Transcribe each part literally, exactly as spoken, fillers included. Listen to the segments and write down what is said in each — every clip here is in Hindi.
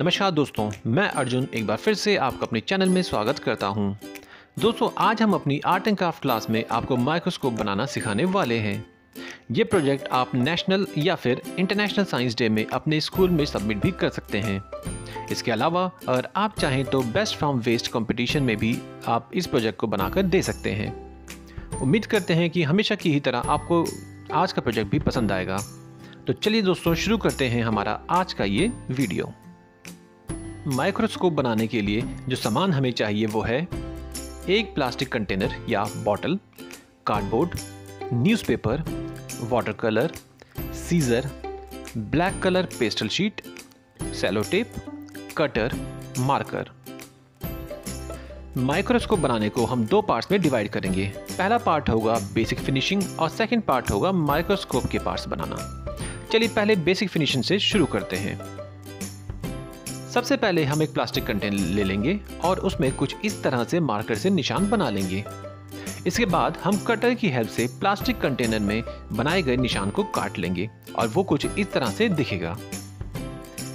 नमस्कार दोस्तों, मैं अर्जुन एक बार फिर से आपका अपने चैनल में स्वागत करता हूं। दोस्तों, आज हम अपनी आर्ट एंड क्राफ्ट क्लास में आपको माइक्रोस्कोप बनाना सिखाने वाले हैं। ये प्रोजेक्ट आप नेशनल या फिर इंटरनेशनल साइंस डे में अपने स्कूल में सबमिट भी कर सकते हैं। इसके अलावा अगर आप चाहें तो बेस्ट फ्रॉम वेस्ट कॉम्पिटिशन में भी आप इस प्रोजेक्ट को बनाकर दे सकते हैं। उम्मीद करते हैं कि हमेशा की ही तरह आपको आज का प्रोजेक्ट भी पसंद आएगा। तो चलिए दोस्तों, शुरू करते हैं हमारा आज का ये वीडियो। माइक्रोस्कोप बनाने के लिए जो सामान हमें चाहिए वो है एक प्लास्टिक कंटेनर या bottle, cardboard, newspaper, water colour, scissor, black colour pastel sheet, cello tape, cutter, marker. Microscope बनाने को हम दो पार्ट्स में डिवाइड करेंगे। पहला पार्ट होगा बेसिक फिनिशिंग और सेकंड पार्ट होगा माइक्रोस्कोप के पार्ट्स बनाना। चलिए पहले बेसिक फिनिशिंग से शुरू करते हैं। सबसे पहले हम एक प्लास्टिक कंटेनर ले लेंगे और उसमें कुछ इस तरह से मार्कर से निशान बना लेंगे। इसके बाद हम कटर की हेल्प से प्लास्टिक कंटेनर में बनाए गए निशान को काट लेंगे और वो कुछ इस तरह से दिखेगा।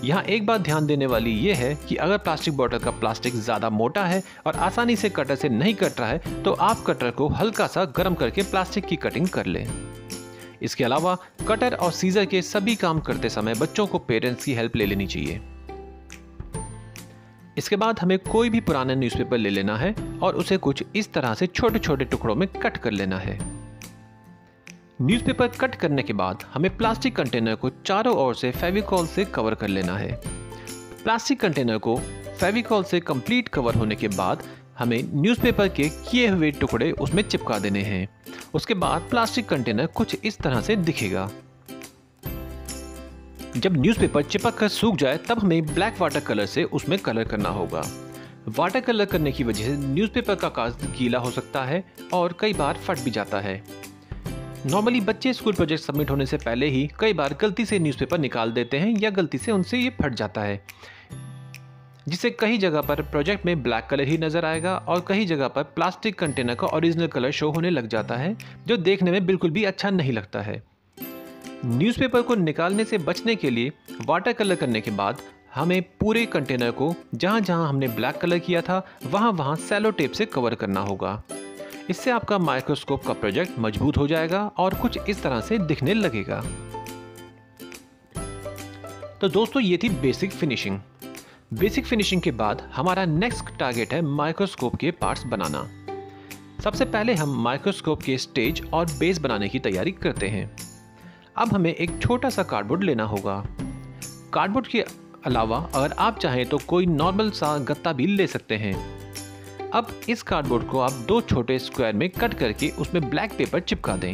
यहाँ एक बात ध्यान देने वाली ये है कि अगर प्लास्टिक बॉटल का प्लास्टिक ज़्यादा मोटा है और आसानी से कटर से नहीं कट रहा है तो आप कटर को हल्का सा गर्म करके प्लास्टिक की कटिंग कर लें। इसके अलावा कटर और सीजर के सभी काम करते समय बच्चों को पेरेंट्स की हेल्प ले लेनी चाहिए। इसके बाद हमें कोई भी पुराना न्यूज़पेपर ले लेना है और उसे कुछ इस तरह से छोटे छोटे टुकड़ों में कट कर लेना है। न्यूज़पेपर कट करने के बाद हमें प्लास्टिक कंटेनर को चारों ओर से फेविकॉल से कवर कर लेना है। प्लास्टिक कंटेनर को फेविकॉल से कंप्लीट कवर होने के बाद हमें न्यूज़पेपर के किए हुए टुकड़े उसमें चिपका देने हैं। उसके बाद प्लास्टिक कंटेनर कुछ इस तरह से दिखेगा। जब न्यूज़पेपर चिपक कर सूख जाए तब हमें ब्लैक वाटर कलर से उसमें कलर करना होगा। वाटर कलर करने की वजह से न्यूज़पेपर का कागज गीला हो सकता है और कई बार फट भी जाता है। नॉर्मली बच्चे स्कूल प्रोजेक्ट सबमिट होने से पहले ही कई बार गलती से न्यूज़पेपर निकाल देते हैं या गलती से उनसे ये फट जाता है, जिससे कई जगह पर प्रोजेक्ट में ब्लैक कलर ही नज़र आएगा और कई जगह पर प्लास्टिक कंटेनर का ओरिजिनल कलर शो होने लग जाता है, जो देखने में बिल्कुल भी अच्छा नहीं लगता है। न्यूज़पेपर को निकालने से बचने के लिए वाटर कलर करने के बाद हमें पूरे कंटेनर को जहाँ जहाँ हमने ब्लैक कलर किया था वहाँ वहाँ सेलो टेप से कवर करना होगा। इससे आपका माइक्रोस्कोप का प्रोजेक्ट मजबूत हो जाएगा और कुछ इस तरह से दिखने लगेगा। तो दोस्तों, ये थी बेसिक फिनिशिंग। बेसिक फिनिशिंग के बाद हमारा नेक्स्ट टारगेट है माइक्रोस्कोप के पार्ट्स बनाना। सबसे पहले हम माइक्रोस्कोप के स्टेज और बेस बनाने की तैयारी करते हैं। अब हमें एक छोटा सा कार्डबोर्ड लेना होगा। कार्डबोर्ड के अलावा अगर आप चाहें तो कोई नॉर्मल सा गत्ता भी ले सकते हैं। अब इस कार्डबोर्ड को आप दो छोटे स्क्वायर में कट करके उसमें ब्लैक पेपर चिपका दें।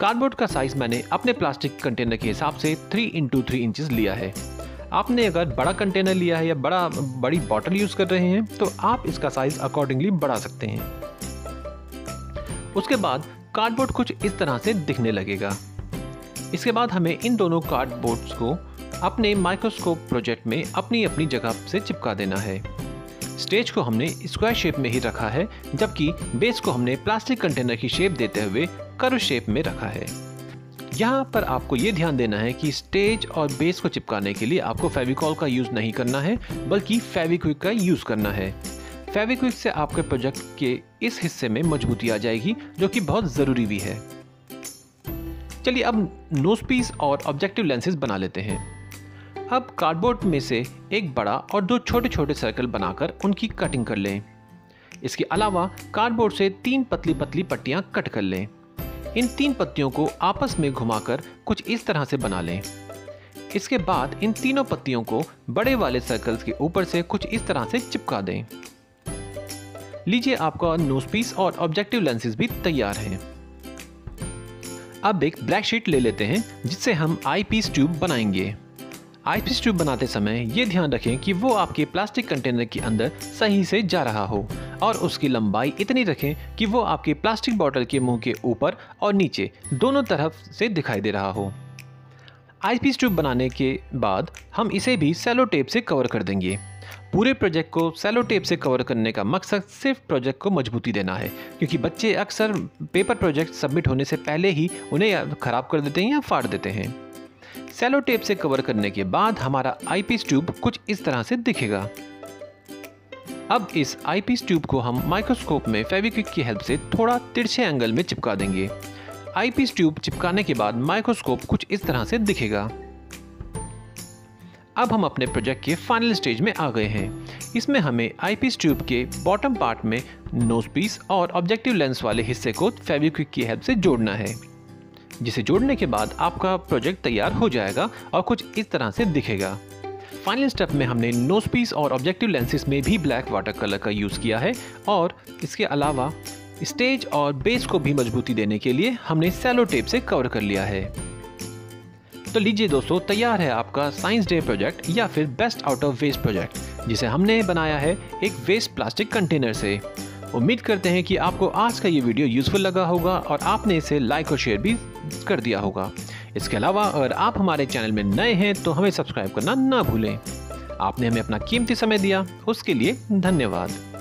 कार्डबोर्ड का साइज़ मैंने अपने प्लास्टिक कंटेनर के हिसाब से थ्री इंटू थ्री इंचज़ लिया है। आपने अगर बड़ा कंटेनर लिया है या बड़ा बड़ी बॉटल यूज़ कर रहे हैं तो आप इसका साइज़ अकॉर्डिंगली बढ़ा सकते हैं। उसके बाद कार्डबोर्ड कुछ इस तरह से दिखने लगेगा। इसके बाद हमें इन दोनों कार्डबोर्ड्स को अपने माइक्रोस्कोप प्रोजेक्ट में अपनी अपनी जगह से चिपका देना है। स्टेज को हमने स्क्वायर शेप में ही रखा है, जबकि बेस को हमने प्लास्टिक कंटेनर की शेप देते हुए कर्व शेप में रखा है। यहाँ पर आपको ये ध्यान देना है कि स्टेज और बेस को चिपकाने के लिए आपको फेविकॉल का यूज़ नहीं करना है, बल्कि फेविक्विक का यूज़ करना है। फेविक्विक से आपके प्रोजेक्ट के इस हिस्से में मजबूती आ जाएगी, जो कि बहुत ज़रूरी भी है। चलिए अब नोज पीस और ऑब्जेक्टिव लेंसेज बना लेते हैं। अब कार्डबोर्ड में से एक बड़ा और दो छोटे छोटे सर्कल बनाकर उनकी कटिंग कर लें। इसके अलावा कार्डबोर्ड से तीन पतली पतली पट्टियां कट कर लें। इन तीन पत्तियों को आपस में घुमाकर कुछ इस तरह से बना लें। इसके बाद इन तीनों पत्तियों को बड़े वाले सर्कल्स के ऊपर से कुछ इस तरह से चिपका दें। लीजिए, आपका नोज पीस और ऑब्जेक्टिव लेंसेज भी तैयार हैं। अब एक ब्लैक शीट ले लेते हैं जिससे हम आई पीस ट्यूब बनाएंगे। आई पीस ट्यूब बनाते समय ये ध्यान रखें कि वो आपके प्लास्टिक कंटेनर के अंदर सही से जा रहा हो और उसकी लंबाई इतनी रखें कि वो आपके प्लास्टिक बॉटल के मुंह के ऊपर और नीचे दोनों तरफ से दिखाई दे रहा हो। आई पीस ट्यूब बनाने के बाद हम इसे भी सेलो टेप से कवर कर देंगे। पूरे प्रोजेक्ट को सेलो टेप से कवर करने का मकसद सिर्फ प्रोजेक्ट को मजबूती देना है, क्योंकि बच्चे अक्सर पेपर प्रोजेक्ट सबमिट होने से पहले ही उन्हें ख़राब कर देते हैं या फाड़ देते हैं। सेलो टेप से कवर करने के बाद हमारा आईपीस ट्यूब कुछ इस तरह से दिखेगा। अब इस आईपीस ट्यूब को हम माइक्रोस्कोप में फेविक्विक की हेल्प से थोड़ा तिरछे एंगल में चिपका देंगे। आईपीस ट्यूब चिपकाने के बाद माइक्रोस्कोप कुछ इस तरह से दिखेगा। अब हम अपने प्रोजेक्ट के फाइनल स्टेज में आ गए हैं। इसमें हमें आईपीस ट्यूब के बॉटम पार्ट में नोज पीस और ऑब्जेक्टिव लेंस वाले हिस्से को फेविक्विक की हेल्प से जोड़ना है, जिसे जोड़ने के बाद आपका प्रोजेक्ट तैयार हो जाएगा और कुछ इस तरह से दिखेगा। फाइनल स्टेप में हमने नोज पीस और ऑब्जेक्टिव लेंसेज में भी ब्लैक वाटर कलर का यूज़ किया है और इसके अलावा स्टेज और बेस को भी मजबूती देने के लिए हमने सेलो टेप से कवर कर लिया है। तो लीजिए दोस्तों, तैयार है आपका साइंस डे प्रोजेक्ट या फिर best out of waste project, जिसे हमने बनाया है एक वेस्ट प्लास्टिक कंटेनर से। उम्मीद करते हैं कि आपको आज का ये वीडियो यूज़फुल लगा होगा और आपने इसे लाइक और शेयर भी कर दिया होगा। इसके अलावा अगर आप हमारे चैनल में नए हैं तो हमें सब्सक्राइब करना ना भूलें। आपने हमें अपना कीमती समय दिया, उसके लिए धन्यवाद।